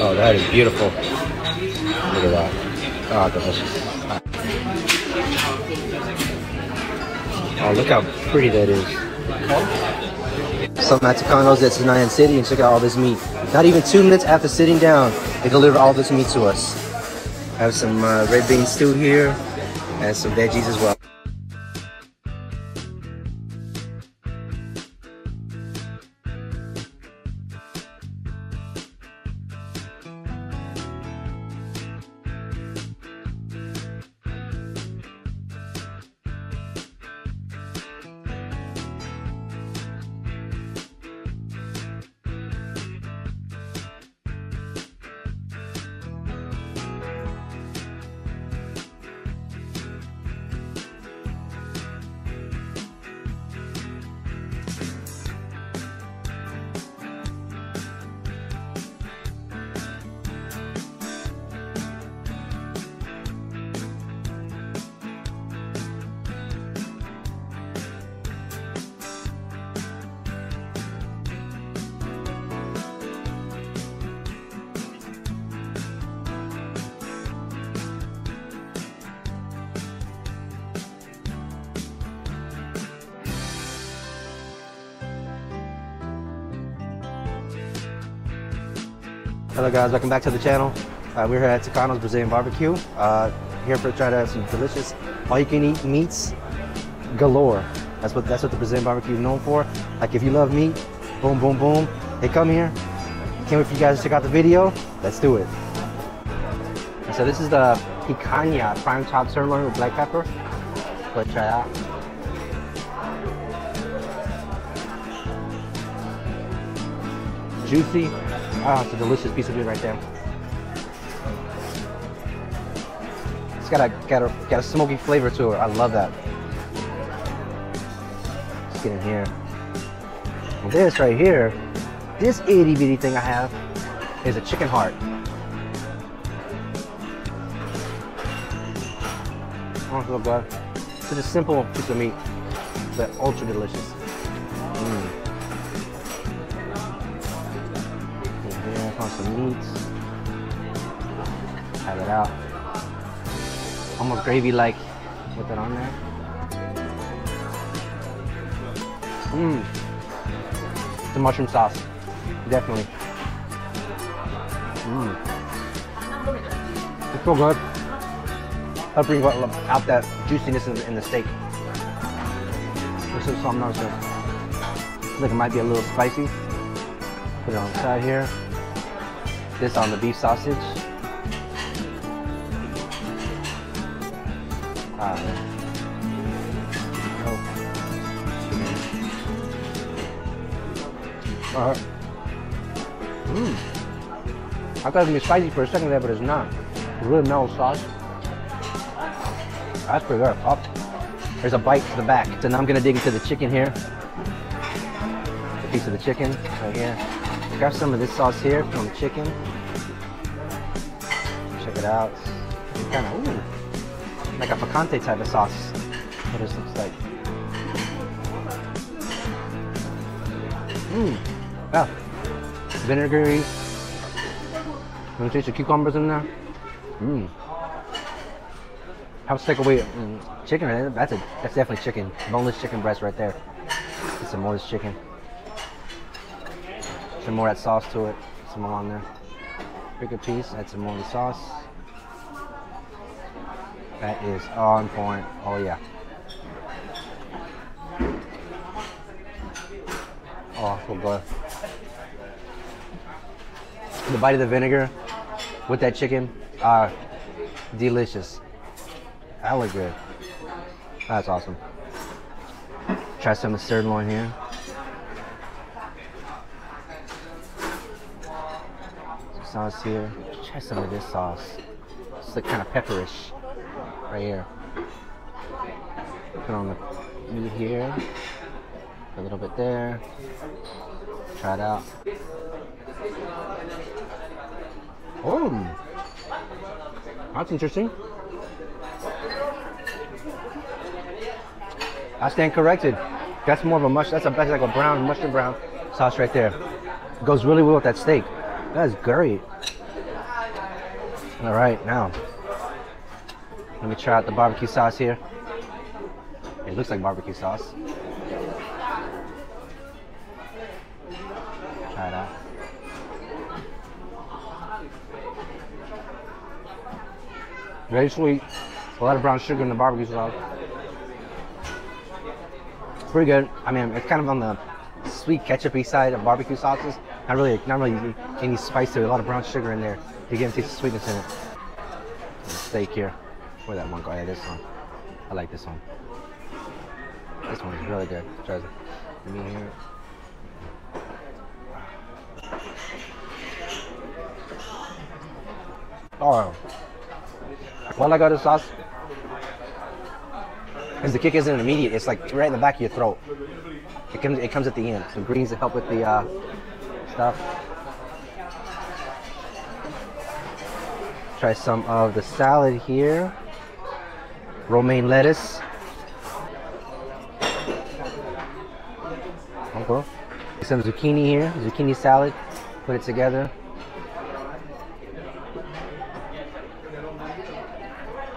Oh, that is beautiful. Look at that. Oh, delicious. Oh, look how pretty that is. So, my Tucanos at Senayan City, and check out all this meat. Not even 2 minutes after sitting down, they delivered all this meat to us. I have some red bean stew here and some veggies as well. Hello guys, welcome back to the channel. We're here at Tucanos Brazilian Barbecue. Here for trying to have some delicious all-you-can-eat meats galore. That's what the Brazilian barbecue is known for. Like if you love meat, boom, boom, boom. Hey, come here. Can't wait for you guys to check out the video. Let's do it. So this is the picanha, prime chopped sirloin with black pepper. Let's try out. Juicy. Ah, it's a delicious piece of meat right there. It's got a smoky flavor to it. I love that. Let's get in here. And this right here, this itty bitty thing I have is a chicken heart. Oh, it's so good. It's just a simple piece of meat, but ultra delicious. Some meats, have it out, almost gravy like with it on there. The mushroom sauce, definitely. It's so good. I'll bring out that juiciness in the steak. This is something else. I think it might be a little spicy. Put it on the side here. This on the beef sausage. I thought it would be spicy for a second there, but it's not. It's really mellow sauce. That's pretty good. Oh, there's a bite to the back. So now I'm gonna dig into the chicken here. A piece of the chicken right here. Got some of this sauce here from the chicken. Check it out. It's kind of like a picante type of sauce. What this looks like. Yeah. Vinegary. Let me taste the cucumbers in there. Helps take away chicken. That's definitely chicken. Boneless chicken breast right there. Get some more of this chicken. Some more of that sauce to it, some more on there. Pick a piece, add some more of the sauce. That is on point. Oh yeah. Oh, so good. The bite of the vinegar with that chicken, delicious. That looked good. That's awesome. Try some of the sirloin here. Sauce here. Try some of this sauce. It's like kind of pepperish, right here. Put on the meat here. A little bit there. Try it out. Oh, that's interesting. I stand corrected. That's more of a mushroom. That's like a brown mushroom brown sauce right there. It goes really well with that steak. That is great. All right, now let me try out the barbecue sauce here. It looks like barbecue sauce. Try it out. Very sweet. A lot of brown sugar in the barbecue sauce. It's pretty good. I mean, it's kind of on the sweet ketchup-y side of barbecue sauces. Not really any spice there. A lot of brown sugar in there to get a taste of sweetness in it. The steak here. Where'd that one go? Yeah, this one. I like this one. This one is really good. Try the meat here. Oh. What I like about this sauce is the kick isn't immediate. It's like right in the back of your throat. It comes at the end. Some greens that help with the stuff. Try some of the salad here. Romaine lettuce. Okay. Some zucchini here. Zucchini salad. Put it together.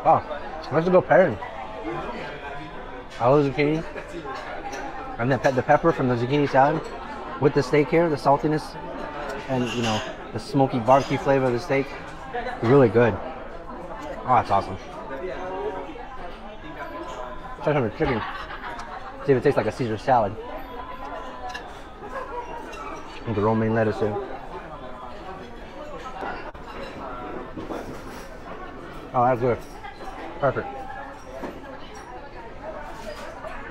Oh, that's a good pairing. I love zucchini. And then the pepper from the zucchini salad with the steak here, the saltiness, and you know, the smoky barbecue flavor of the steak. Really good. Oh, that's awesome. Try some of the chicken. See if it tastes like a Caesar salad. And the romaine lettuce here. Oh, that's good. Perfect.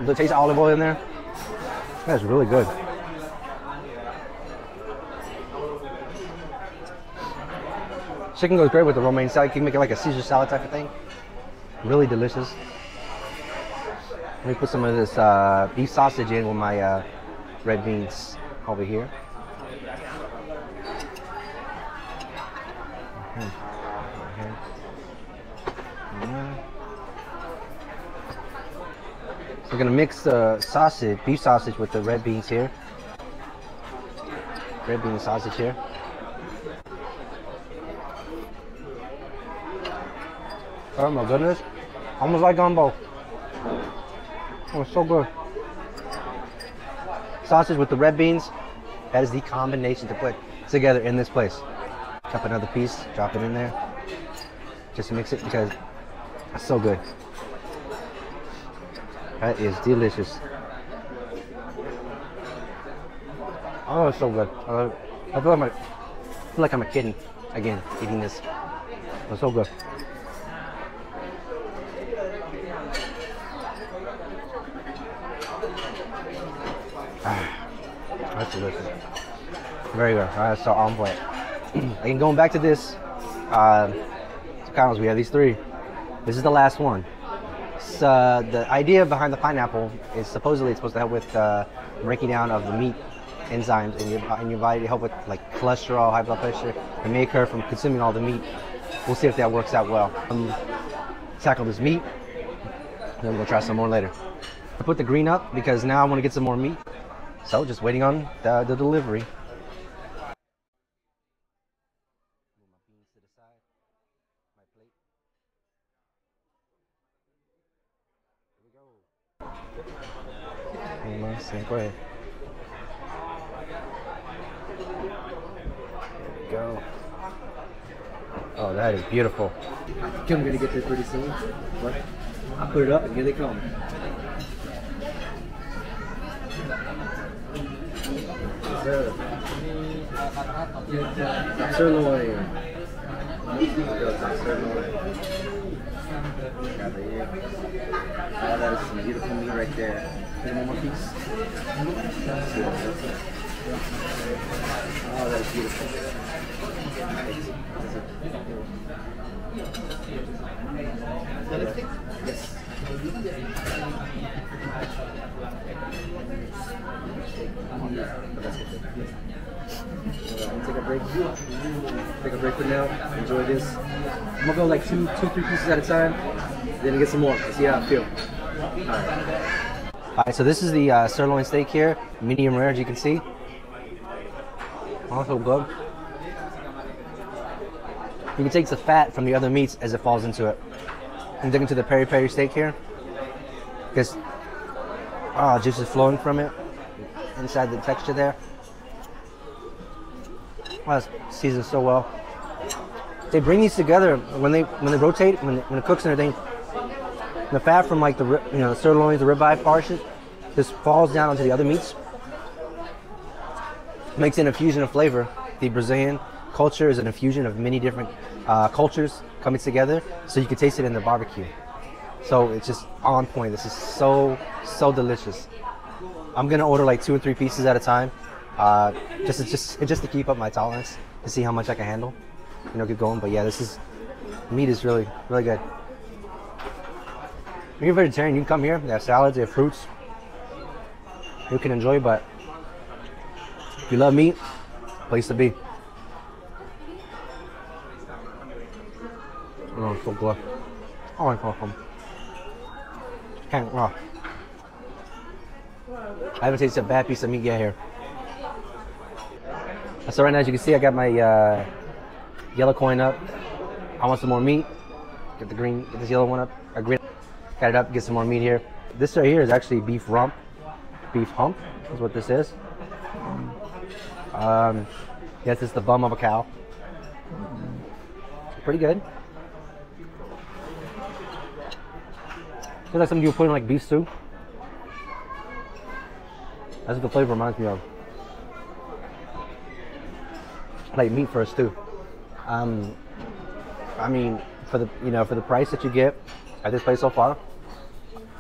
The taste of olive oil in there. That's really good. Chicken goes great with the romaine salad. You can make it like a Caesar salad type of thing. Really delicious. Let me put some of this beef sausage in with my red beans over here. So we're gonna mix the sausage, beef sausage, with the red beans here. Red bean sausage here. Oh my goodness, almost like gumbo. Oh, it's so good. Sausage with the red beans, that is the combination to put together in this place. Chop another piece, drop it in there. Just mix it because it's so good. That is delicious. Oh, it's so good. I love it. I feel like I'm a kid again eating this. It's so good. That's delicious. Very good. Alright, so on point. Again, going back to this, Tucanos, we have these three. This is the last one. The idea behind the pineapple is supposedly it's supposed to help with breaking down of the meat enzymes in your body, to help with like cholesterol, high blood pressure, and may occur from consuming all the meat. We'll see if that works out well. Tackle this meat, then we'll try some more later. I put the green up because now I want to get some more meat. So just waiting on the delivery. Go ahead. There we go. Oh, that is beautiful. I'm gonna get there pretty soon. But I put it up and here they come. Sirloin. Oh, that is some beautiful meat right there. One more piece. Oh, that is beautiful. Yes. Take a break. Take a break for now. Enjoy this. I'm gonna go like two, three pieces at a time. Then get some more. See how I feel. All right. So this is the sirloin steak here, medium rare, as you can see. Also good. You can take the fat from the other meats as it falls into it. I'm digging into the peri peri steak here because juice is flowing from it inside the texture there. Wow, it's seasoned so well. They bring these together when they rotate, when it cooks and everything. The fat from like the the sirloins, the ribeye, parsons, just falls down onto the other meats. Makes an infusion of flavor. The Brazilian culture is an infusion of many different cultures coming together, so you can taste it in the barbecue. So it's just on point. This is so delicious. I'm gonna order like 2 or 3 pieces at a time, just to keep up my tolerance, to see how much I can handle. Get going. But yeah, meat is really good. If you're vegetarian, you can come here. They have salads, they have fruits. You can enjoy, but if you love meat, place to be. Oh, it's so good. Oh, my God. I haven't tasted a bad piece of meat yet here. So right now, as you can see, I got my yellow coin up. I want some more meat. Get this yellow one up. Got it up, get some more meat here. This right here is actually beef rump. Beef hump is what this is. Yes, it's the bum of a cow. Pretty good. It's like something you put in like beef stew. That's what the flavor reminds me of. Like meat for a stew. I mean, for the price that you get at this place so far,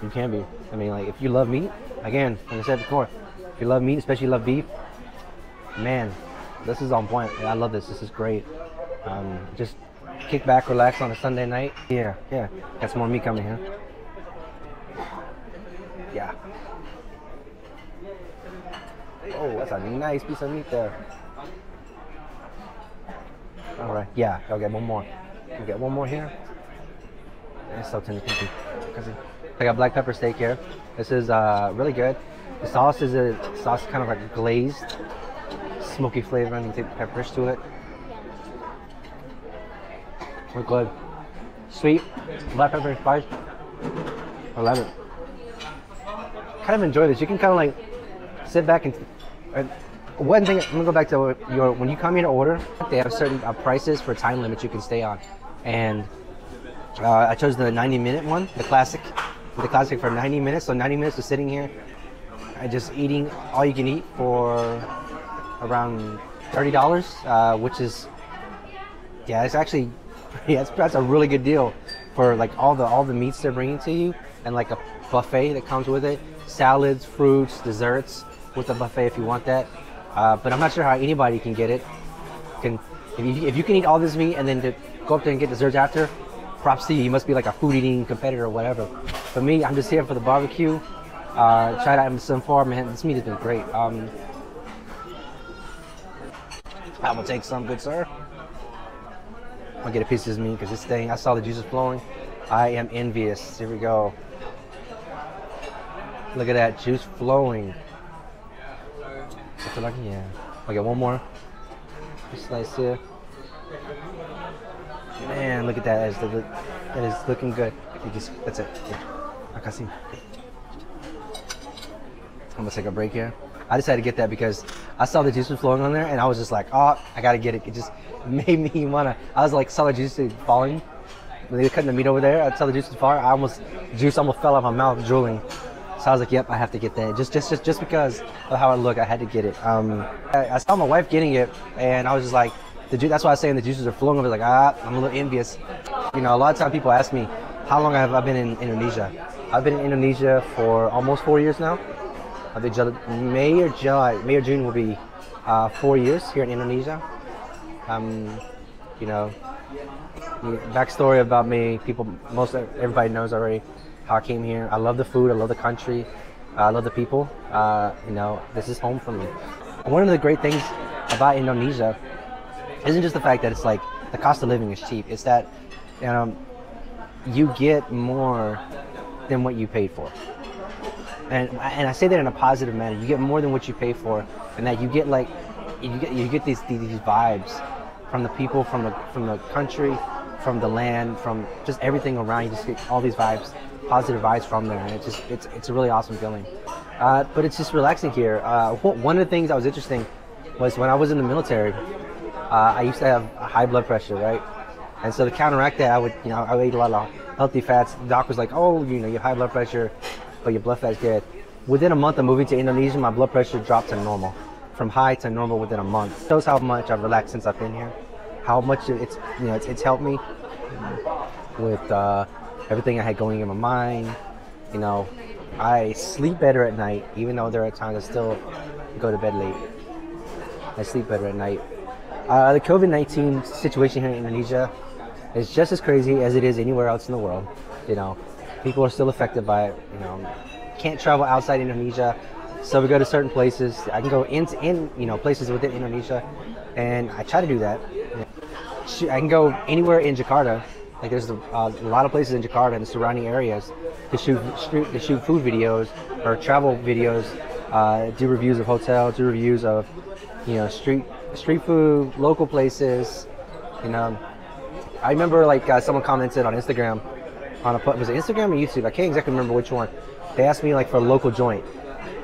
you can be. I mean, like, if you love meat, again, like I said before, if you love meat, especially love beef, man, this is on point. I love this. This is great. Just kick back, relax on a Sunday night. Yeah. Got some more meat coming here. Yeah. Oh, that's a nice piece of meat there. All right. Yeah, I'll get one more. I'll get one more here. It's so tender. I got black pepper steak here. This is really good. The sauce is kind of like glazed, smoky flavor, and you take the peppers to it. We're good. Sweet, black pepper and spice. I love it. Kind of enjoy this. You can kind of like sit back and. One thing, I'm gonna go back to when you come here to order, they have certain prices for time limits you can stay on, and I chose the 90-minute one, the classic for 90 minutes. So 90 minutes of sitting here, just eating all you can eat for around $30, which is it's actually that's a really good deal for like all the meats they're bringing to you and like a buffet that comes with it, salads, fruits, desserts with a buffet if you want that. But I'm not sure how anybody can get it. If you can eat all this meat and then to go up there and get desserts after, props to you. You must be like a food eating competitor or whatever. For me, I'm just here for the barbecue. Shout out some farm, man. This meat has been great. I will take some, good sir. I'll get a piece of this meat because this thing, I saw the juices flowing. I am envious. Here we go. Look at that juice flowing. Yeah. I'll get one more. Just nice here. Man, look at that. That is looking good. That's it. Yeah. I can see. I'm gonna take a break here. I decided to get that because I saw the juice was flowing on there, and I was just like, oh, I gotta get it. It just made me wanna. I was like, saw the juice falling. When they were cutting the meat over there, I saw the juice was falling. Juice almost fell out of my mouth, drooling. So I was like, yep, I have to get that. Just because of how it looked, I had to get it. I saw my wife getting it, and I was just like, that's why I was saying the juices are flowing over. Like, I'm a little envious. A lot of times people ask me, how long have I been in Indonesia? I've been in Indonesia for almost 4 years now. I think May or June will be 4 years here in Indonesia. The backstory about me, everybody knows already. I came here. I love the food. I love the country. I love the people. This is home for me. One of the great things about Indonesia isn't just the fact that it's like the cost of living is cheap. It's that you get more than what you paid for, and I say that in a positive manner. You get more than what you pay for, and that you get like you get these vibes from the people, from the country, from the land, from just everything around. You just get all these vibes, positive vibes from there, and it's a really awesome feeling. But it's just relaxing here. One of the things that was interesting was when I was in the military, I used to have high blood pressure, right? And so to counteract that, I would eat a lot of healthy fats. The doc was like, oh, you have high blood pressure, but your blood fat's good. Within a month of moving to Indonesia, my blood pressure dropped to normal, from high to normal within a month. It shows how much I've relaxed since I've been here, how much it's helped me with everything I had going in my mind. I sleep better at night, even though there are times I still go to bed late. I sleep better at night. The COVID-19 situation here in Indonesia is just as crazy as it is anywhere else in the world. People are still affected by it. Can't travel outside Indonesia, so we go to certain places. I can go in places within Indonesia, and I try to do that. I can go anywhere in Jakarta. Like there's a lot of places in Jakarta and the surrounding areas to shoot food videos or travel videos, do reviews of hotels, do reviews of street food, local places. I remember someone commented on Instagram, was it Instagram or YouTube? I can't exactly remember which one. They asked me for a local joint.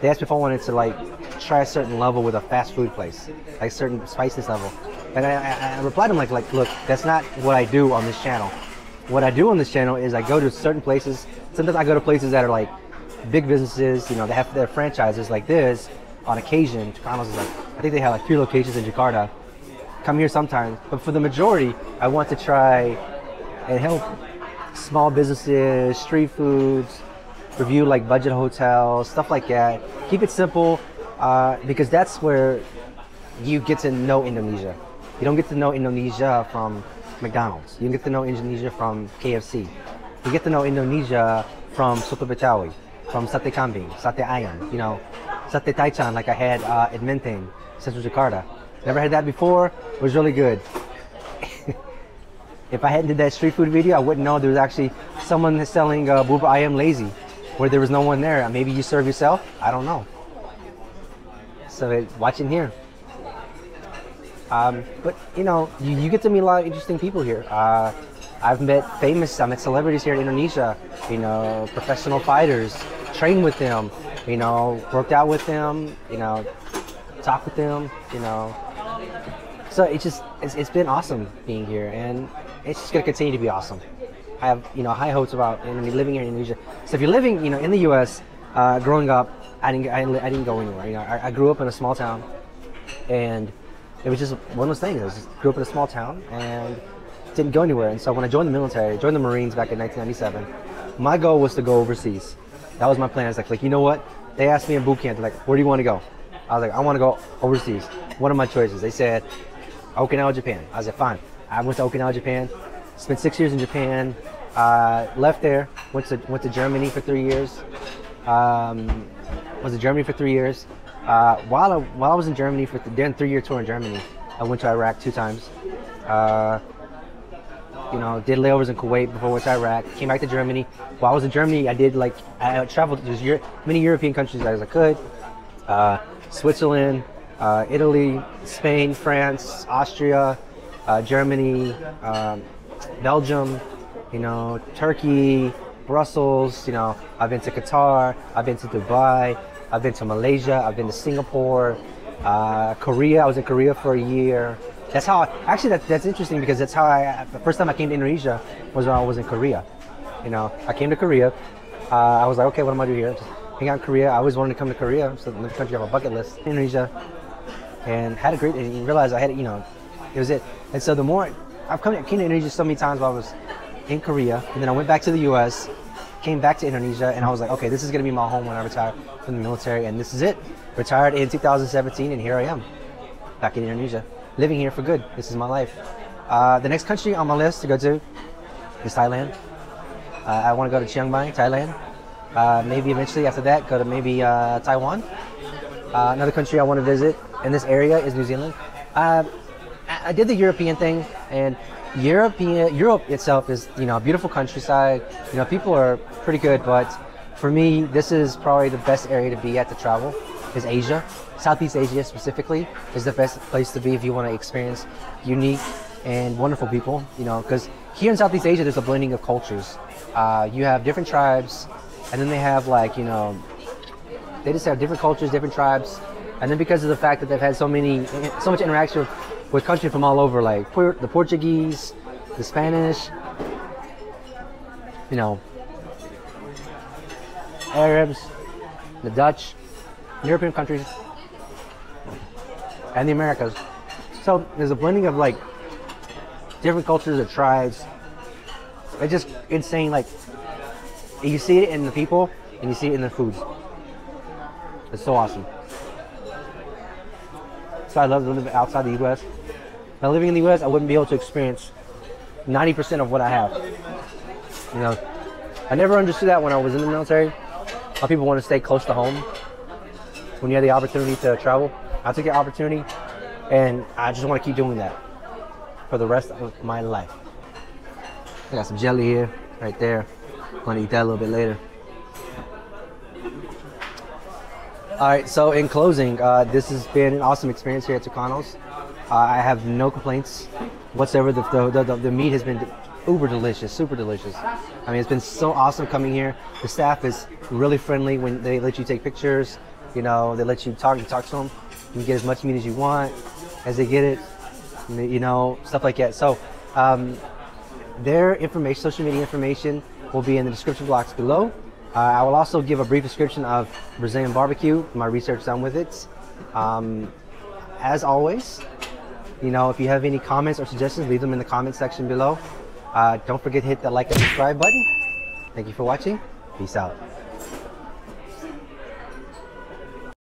They asked me if I wanted to try a certain level with a fast food place, like certain spices level. And I replied to them like, look, that's not what I do on this channel. What I do on this channel is I go to certain places. Sometimes I go to places that are like big businesses, they have their franchises like this. On occasion, Tucanos is I think they have 3 locations in Jakarta. Come here sometimes, but for the majority, I want to try and help small businesses, street foods, review budget hotels, stuff like that. Keep it simple, because that's where you get to know Indonesia. You don't get to know Indonesia from McDonald's. You get to know Indonesia from KFC. You get to know Indonesia from Soto Betawi, from Sate Kambing, Sate Ayam, Sate Taichan, like I had at Menteng, Central Jakarta. Never had that before. It was really good. If I hadn't did that street food video, I wouldn't know there was actually someone selling Bubur Ayam lazy, where there was no one there. Maybe you serve yourself. I don't know. So watching here. But you get to meet a lot of interesting people here. I met celebrities here in Indonesia. Professional fighters, trained with them. Worked out with them. Talked with them. So it's been awesome being here, and it's just gonna continue to be awesome. I have high hopes about living here in Indonesia. So if you're living in the U.S., growing up, I didn't go anywhere. I grew up in a small town, and it was just one of those things. I grew up in a small town and didn't go anywhere. And so when I joined the military, I joined the Marines back in 1997, my goal was to go overseas. That was my plan. I was like, you know what? They asked me in boot camp, they're like, where do you want to go? I was like, I want to go overseas. What are my choices? They said, Okinawa, Japan. I was like, fine. I went to Okinawa, Japan, spent 6 years in Japan, left there, went to Germany for 3 years, while I was in Germany during a 3-year tour in Germany, I went to Iraq 2 times. Did layovers in Kuwait before I went to Iraq. Came back to Germany. While I was in Germany, I traveled to many European countries as I could. Switzerland, Italy, Spain, France, Austria, Germany, Belgium, Turkey, Brussels. I've been to Qatar. I've been to Dubai. I've been to Malaysia, I've been to Singapore, Korea. I was in Korea for a year. That's how, that's interesting, because that's how the first time I came to Indonesia was when I was in Korea. I came to Korea. I was like, okay, what am I doing here? Just hang out in Korea. I always wanted to come to Korea. So the country on my bucket list, Indonesia, and had a great, and realized I had, it was it. And so the more, I came to Indonesia so many times while I was in Korea, and then I went back to the U.S., came back to Indonesia, and I was like, okay, this is going to be my home when I retire from the military, and this is it. Retired in 2017, and here I am, back in Indonesia, living here for good. This is my life. The next country on my list to go to is Thailand. I want to go to Chiang Mai, Thailand. Maybe eventually after that, go to maybe Taiwan. Another country I want to visit in this area is New Zealand. I did the European thing, and Europe itself is, a beautiful countryside. People are pretty good, but for me, this is probably the best area to be at to travel. is Asia. Southeast Asia specifically is the best place to be if you want to experience unique and wonderful people, you know, because here in Southeast Asia, there's a blending of cultures. You have different tribes, and then they have like, you know, they just have different cultures, different tribes. And then because of the fact that they've had so much interaction with countries from all over, like the Portuguese, the Spanish, you know, Arabs, the Dutch, European countries, and the Americas. So there's a blending of like different cultures or tribes. It's just insane. Like, you see it in the people and you see it in the food. It's so awesome. So I love to live outside the US. Now, living in the US, I wouldn't be able to experience 90% of what I have. You know, I never understood that when I was in the military, how people want to stay close to home. When you have the opportunity to travel, I took the opportunity, and I just want to keep doing that for the rest of my life. I got some jelly here, right there. I'm gonna eat that a little bit later. All right, so in closing, this has been an awesome experience here at Tucanos. I have no complaints whatsoever. The meat has been uber delicious, super delicious. I mean, it's been so awesome coming here. The staff is really friendly when they let you take pictures. You know, they let you talk to them. You can get as much meat as you want, as they get it. You know, stuff like that. So their information, social media information, will be in the description box below. I will also give a brief description of Brazilian barbecue, my research done with it. As always, you know, if you have any comments or suggestions, leave them in the comment section below. Don't forget to hit that like and subscribe button. Thank you for watching. Peace out.